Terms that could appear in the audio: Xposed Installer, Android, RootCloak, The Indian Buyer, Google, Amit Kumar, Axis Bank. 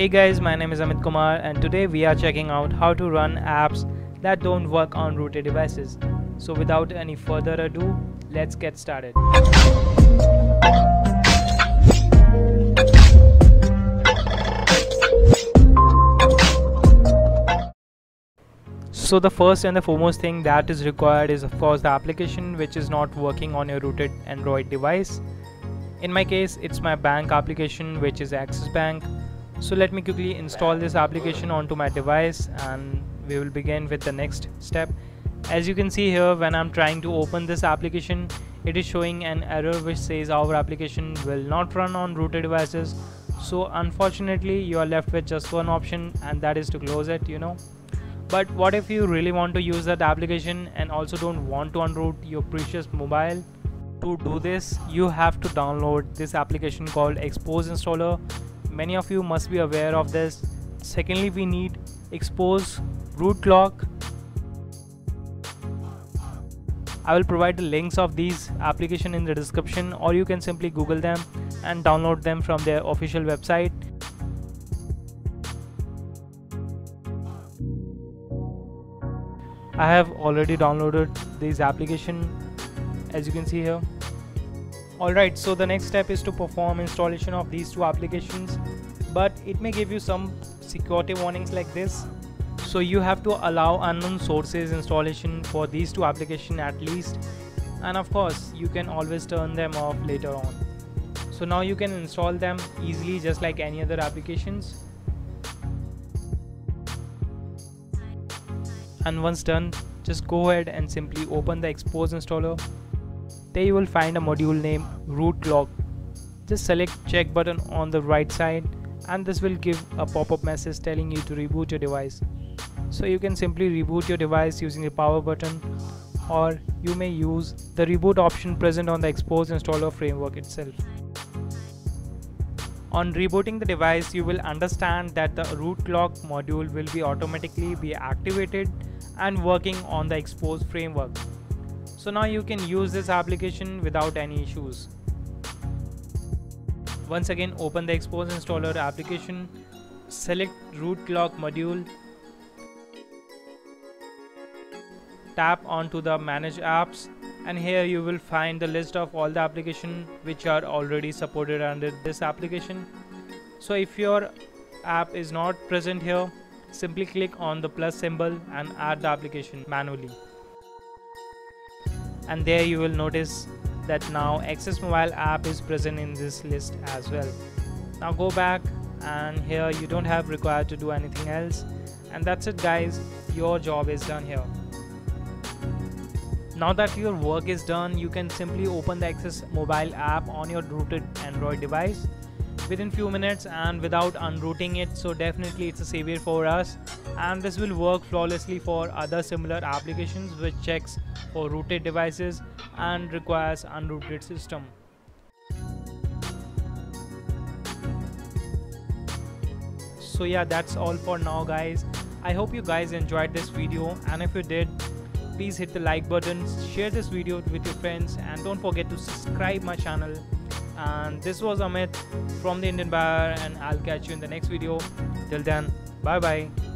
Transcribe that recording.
Hey guys, my name is Amit Kumar and today we are checking out how to run apps that don't work on rooted devices. So without any further ado, let's get started. So the first and the foremost thing that is required is of course the application which is not working on your rooted Android device. In my case, it's my bank application which is Axis Bank. So let me quickly install this application onto my device and we will begin with the next step. As you can see here, when I'm trying to open this application, it is showing an error which says our application will not run on rooted devices. So unfortunately, you are left with just one option and that is to close it, But what if you really want to use that application and also don't want to unroot your precious mobile? To do this, you have to download this application called Xposed Installer. Many of you must be aware of this. Secondly, we need Xposed, RootCloak. I will provide the links of these applications in the description, or you can simply Google them and download them from their official website. I have already downloaded these applications, as you can see here. Alright, so the next step is to perform installation of these two applications, but it may give you some security warnings like this. So you have to allow unknown sources installation for these two applications at least, and of course you can always turn them off later on. So now you can install them easily just like any other applications. And once done, just go ahead and simply open the Xposed installer. There you will find a module named RootCloak. Just select check button on the right side and this will give a pop-up message telling you to reboot your device. So you can simply reboot your device using the power button, or you may use the reboot option present on the Xposed installer framework itself. On rebooting the device, you will understand that the RootCloak module will be automatically be activated and working on the Xposed framework. So now you can use this application without any issues. Once again, open the Xposed installer application, select RootCloak module, tap onto the manage apps, and here you will find the list of all the applications which are already supported under this application. So if your app is not present here, simply click on the plus symbol and add the application manually. And there you will notice that now Axis Mobile app is present in this list as well. Now go back, and here you don't have required to do anything else. And that's it guys, your job is done here. Now that your work is done, you can simply open the Axis Mobile app on your rooted Android device within few minutes and without unrooting it. So definitely it's a savior for us, and this will work flawlessly for other similar applications which checks for rooted devices and requires unrooted system. So yeah, that's all for now guys. I hope you guys enjoyed this video, and if you did, please hit the like button, share this video with your friends, and don't forget to subscribe my channel. And this was Amit from The Indian Buyer, and I'll catch you in the next video. Till then, bye bye.